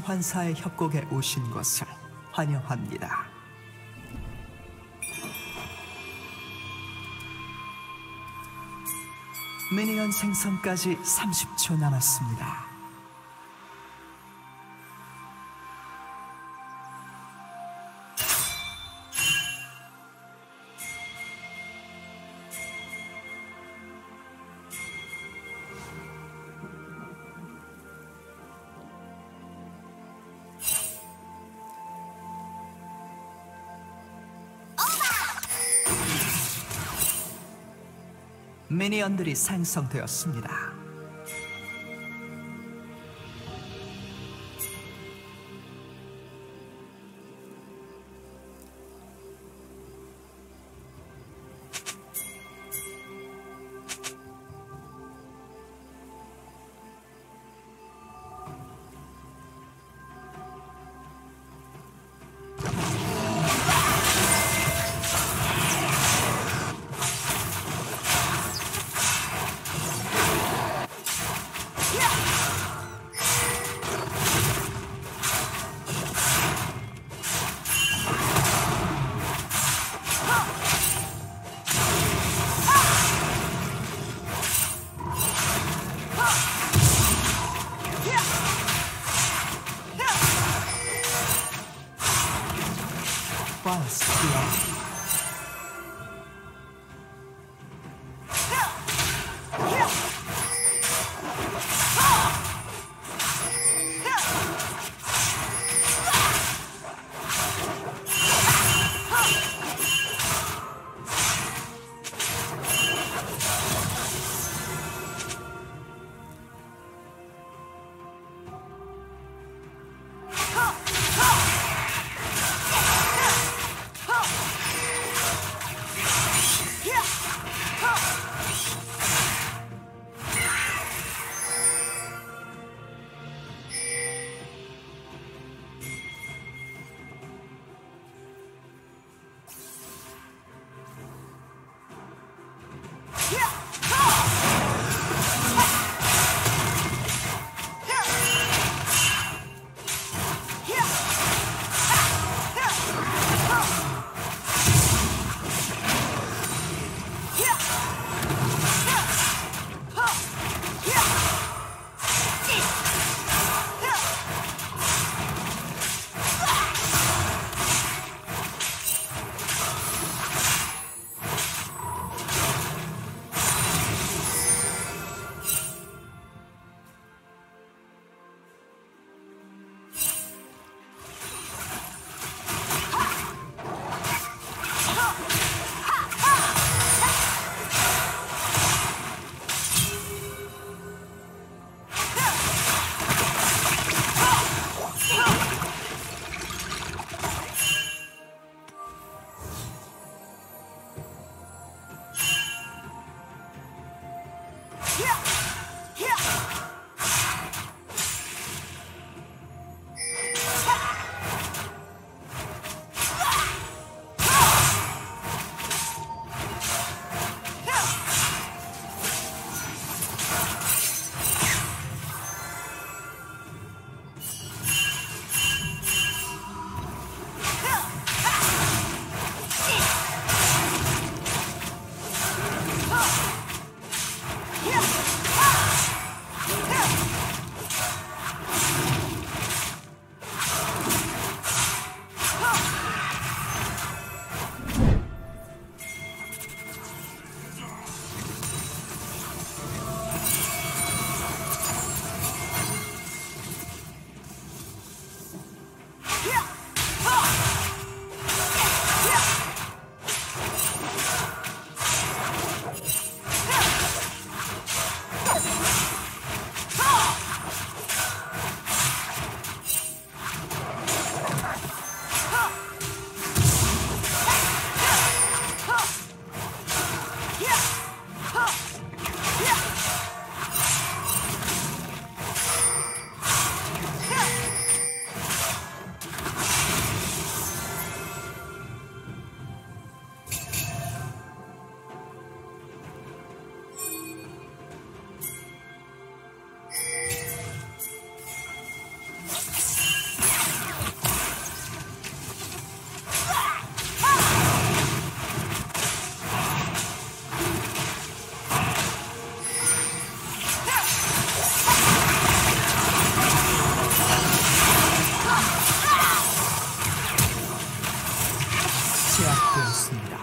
수환사의 협곡에 오신 것을 환영합니다. 미니언 생성까지 30초 남았습니다. 미니언들이 생성되었습니다. 제압되었습니다.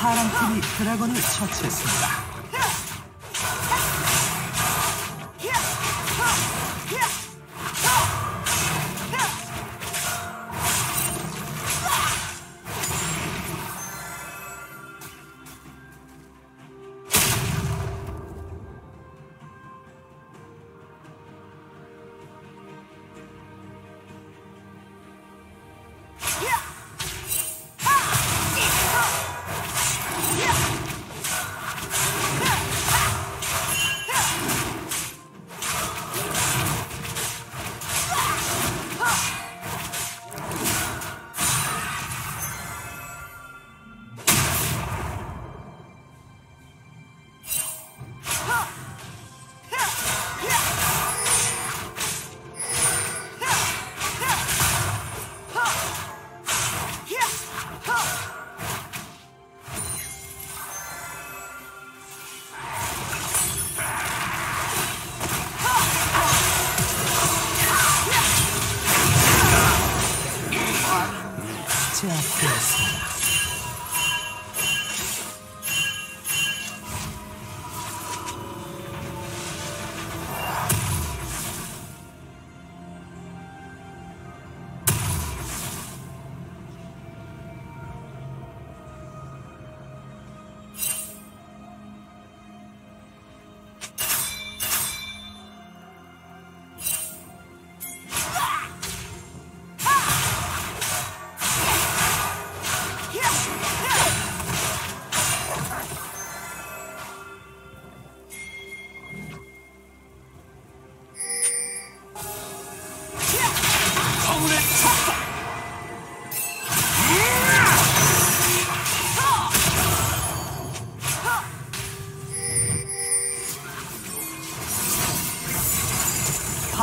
파랑팀이 드래곤을 처치했습니다.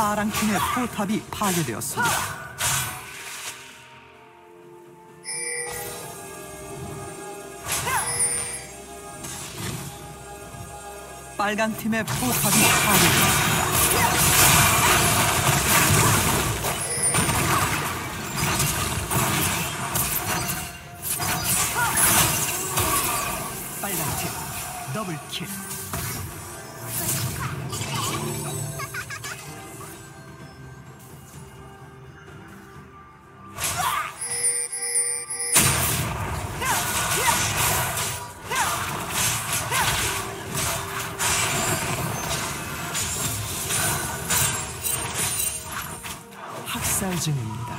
파랑 팀의 포탑이 파괴되었습니다. 빨강 팀의 포탑이 파괴되었습니다. 빨강 팀 더블킬. 학살증입니다.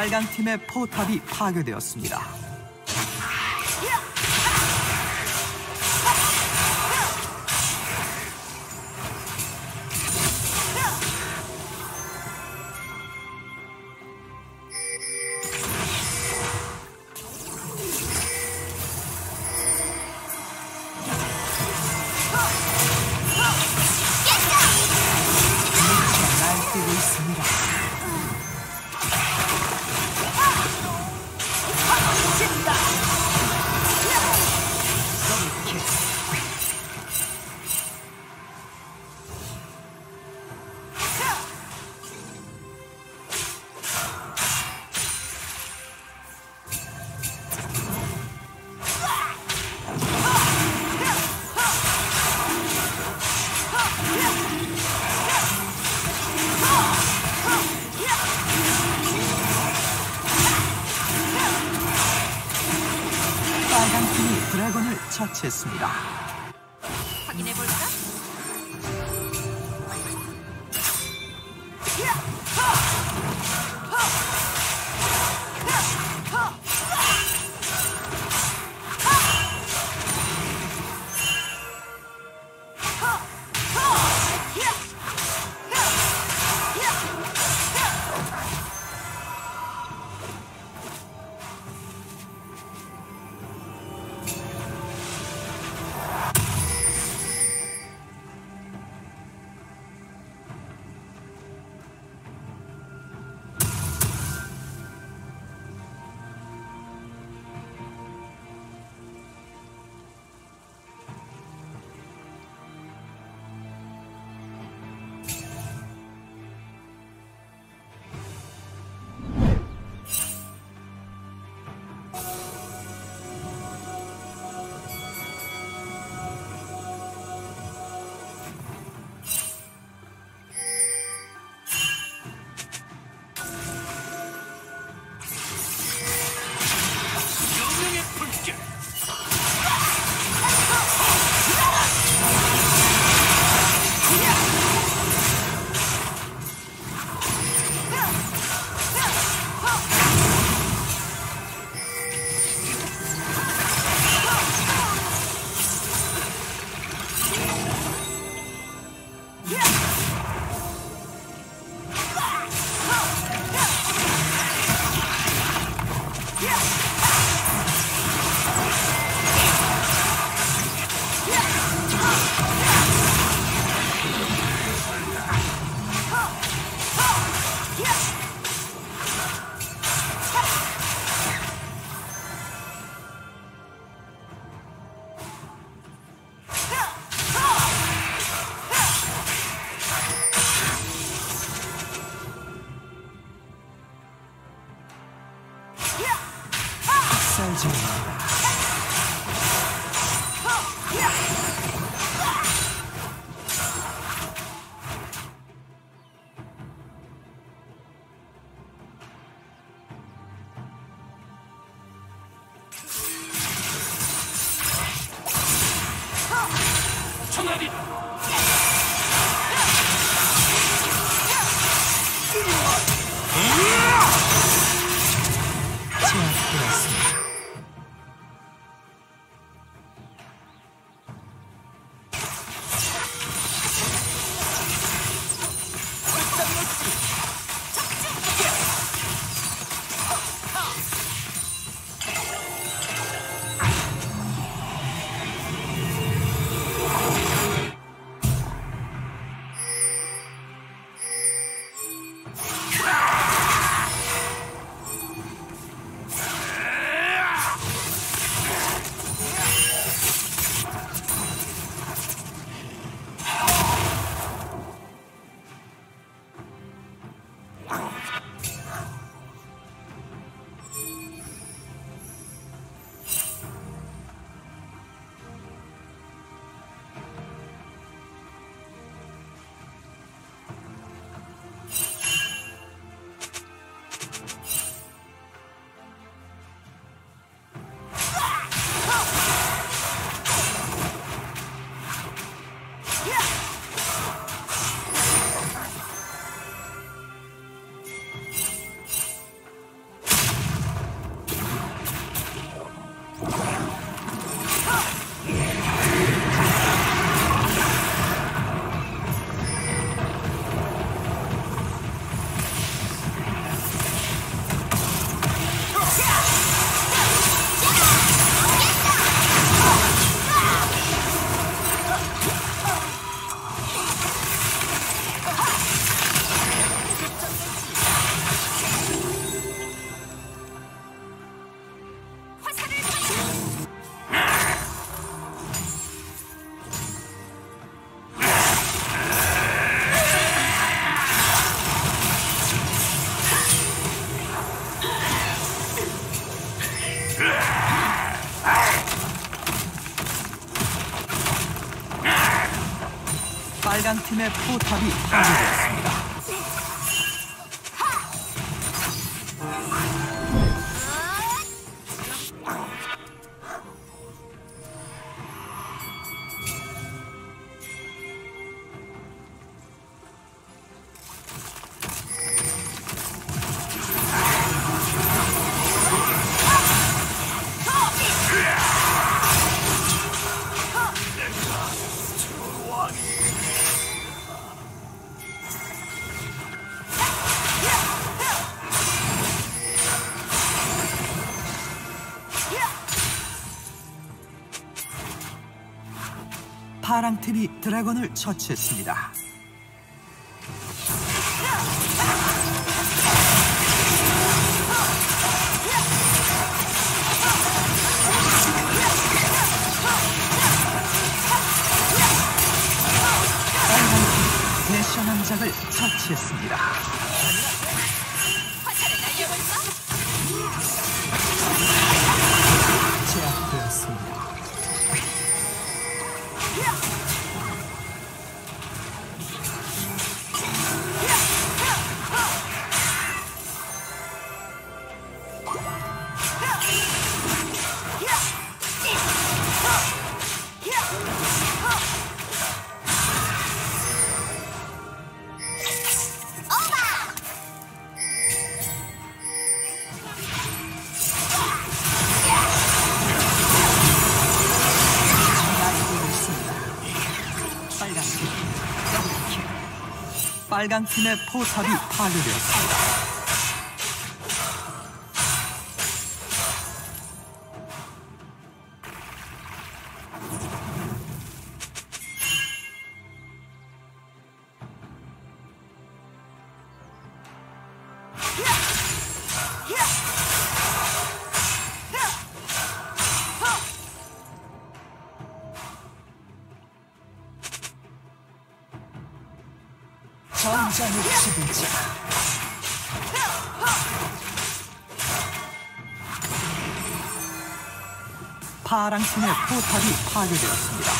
빨강 팀의 포탑이 파괴되었습니다. 처치했습니다. 확인해볼까? 빨강팀의 포탑이 파괴되었습니다. 파랑TV 드래곤을 처치했습니다. 파랑TV 내셔널 함장을 처치했습니다. 제압되었습니다. 빨간 팀의 포탑이 파괴되었습니다. 전장의 지배자. 파랑팀의 포탑이 파괴되었습니다.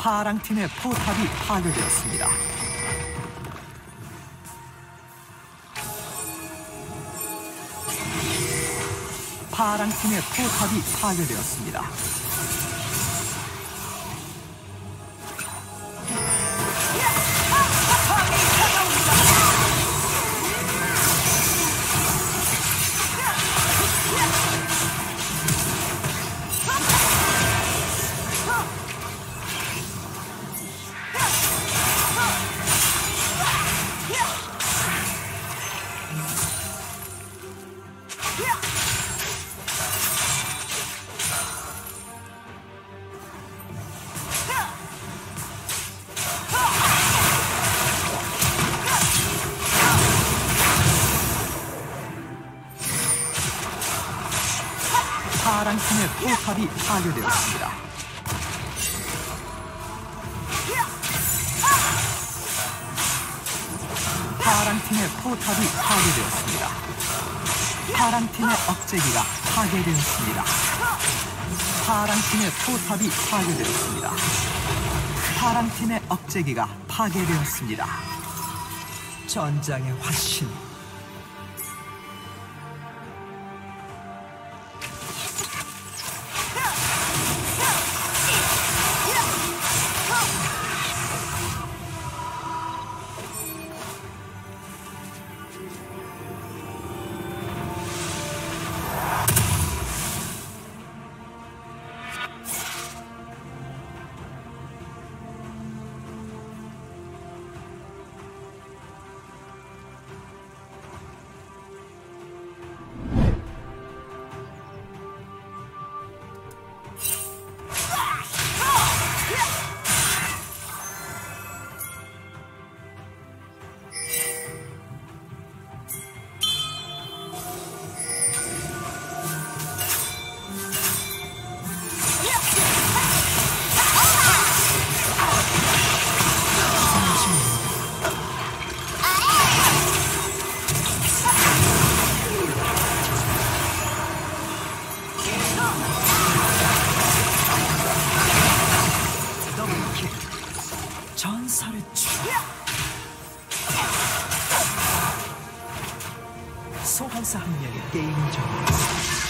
파랑팀의 포탑이 파괴되었습니다. 파랑팀의 포탑이 파괴되었습니다. 파랑팀의 포탑이 파괴되었습니다. 파랑팀의 포탑이 파괴되었습니다. 파랑팀의 억제기가 파괴되었습니다. 파랑팀의 포탑이 파괴되었습니다. 파랑팀의 억제기가 파괴되었습니다. 전장의 화신. 소환사 한 명의 게임 정보.